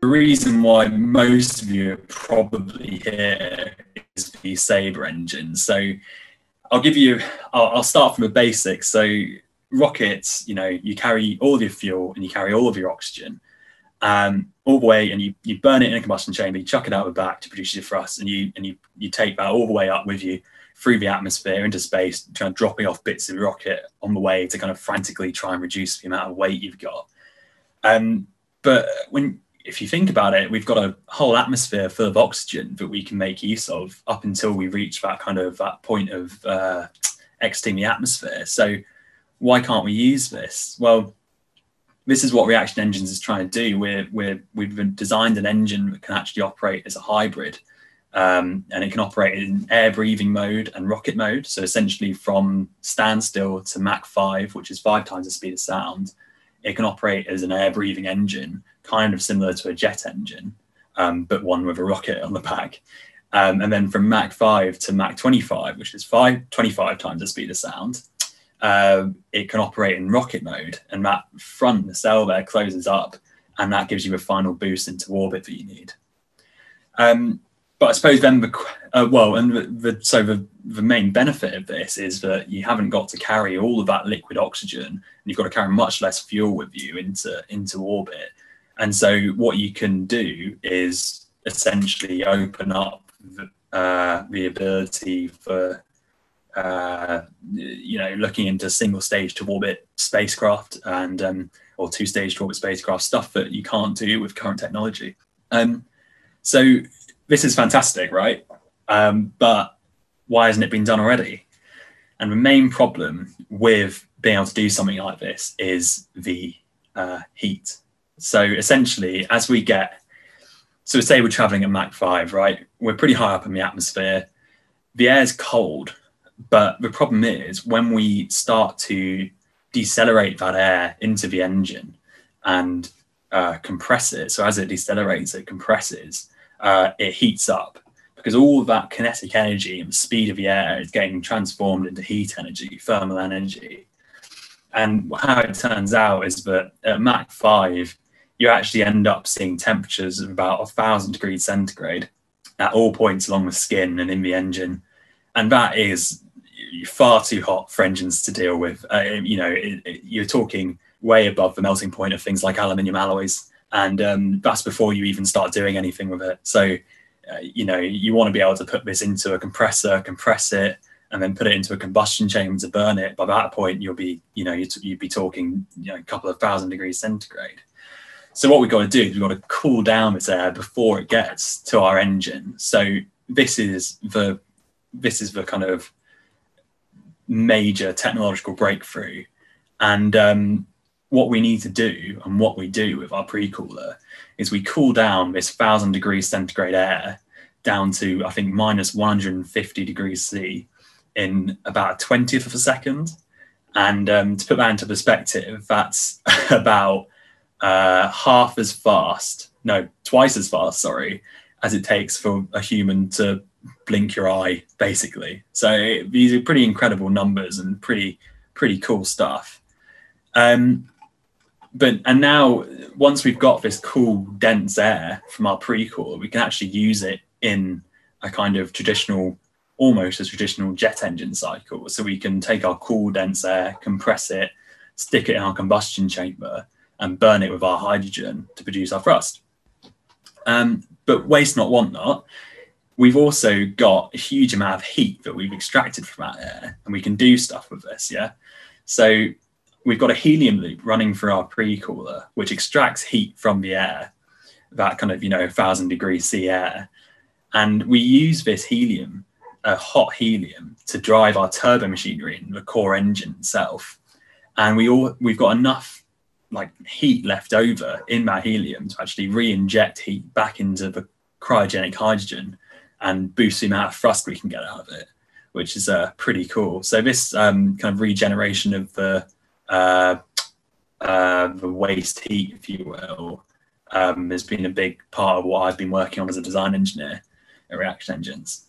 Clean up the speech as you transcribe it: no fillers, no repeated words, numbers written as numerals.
The reason why most of you are probably here is the Sabre engine. So I'll start from the basics. So rockets, you know, you carry all of your fuel and you carry all of your oxygen all the way, and you burn it in a combustion chamber, you chuck it out the back to produce your thrust, and you take that all the way up with you through the atmosphere into space, trying to dropping off bits of the rocket on the way to kind of frantically try and reduce the amount of weight you've got. But if you think about it, we've got a whole atmosphere full of oxygen that we can make use of up until we reach that kind of point of exiting the atmosphere. So why can't we use this? Well, this is what Reaction Engines is trying to do. We've designed an engine that can actually operate as a hybrid, and it can operate in air breathing mode and rocket mode. So essentially from standstill to Mach 5, which is 5 times the speed of sound, it can operate as an air breathing engine, kind of similar to a jet engine, but one with a rocket on the back. And then from Mach 5 to Mach 25, which is 25 times the speed of sound, it can operate in rocket mode. And that front nacelle there closes up, and that gives you a final boost into orbit that you need. But I suppose then, the main benefit of this is that you haven't got to carry all of that liquid oxygen, and you've got to carry much less fuel with you into orbit. And so what you can do is essentially open up the ability for, you know, looking into single stage to orbit spacecraft and, or 2-stage to orbit spacecraft, stuff that you can't do with current technology. So this is fantastic, right? But why hasn't it been done already? And the main problem with being able to do something like this is the heat. So essentially, as we get, so say we're traveling at Mach 5, right? We're pretty high up in the atmosphere. The air's cold, but the problem is when we start to decelerate that air into the engine and compress it, so as it decelerates, it compresses, it heats up because all of that kinetic energy and the speed of the air is getting transformed into heat energy, thermal energy. And how it turns out is that at Mach 5, you actually end up seeing temperatures of about 1,000 degrees centigrade at all points along the skin and in the engine. And that is far too hot for engines to deal with. You know, you're talking way above the melting point of things like aluminium alloys. And that's before you even start doing anything with it. So, you know, you want to be able to put this into a compressor, compress it, and then put it into a combustion chamber to burn it. By that point, you'll be, you know, you'd be talking, you know, a couple of thousand degrees centigrade. So what we've got to do is we've got to cool down this air before it gets to our engine. So this is the kind of major technological breakthrough. And what we need to do, and what we do with our pre-cooler, is we cool down this 1,000 degrees centigrade air down to, I think, minus 150 degrees C in about a 20th of a second. And to put that into perspective, that's about half as fast, no, twice as fast, sorry, as it takes for a human to blink your eye, basically. So these are pretty incredible numbers and pretty cool stuff. And now, once we've got this cool, dense air from our pre-cooler, we can actually use it in a kind of traditional, almost a traditional jet engine cycle. So we can take our cool, dense air, compress it, stick it in our combustion chamber, and burn it with our hydrogen to produce our thrust. But waste not, want not, we've also got a huge amount of heat that we've extracted from that air, and we can do stuff with this, yeah? So we've got a helium loop running through our pre-cooler, which extracts heat from the air, that kind of, you know, 1,000 degrees C air. And we use this helium, hot helium, to drive our turbo machinery and the core engine itself. And we've got enough like heat left over in that helium to actually re-inject heat back into the cryogenic hydrogen and boost the amount of thrust we can get out of it, which is pretty cool. So this kind of regeneration of the waste heat, if you will, has been a big part of what I've been working on as a design engineer at Reaction Engines.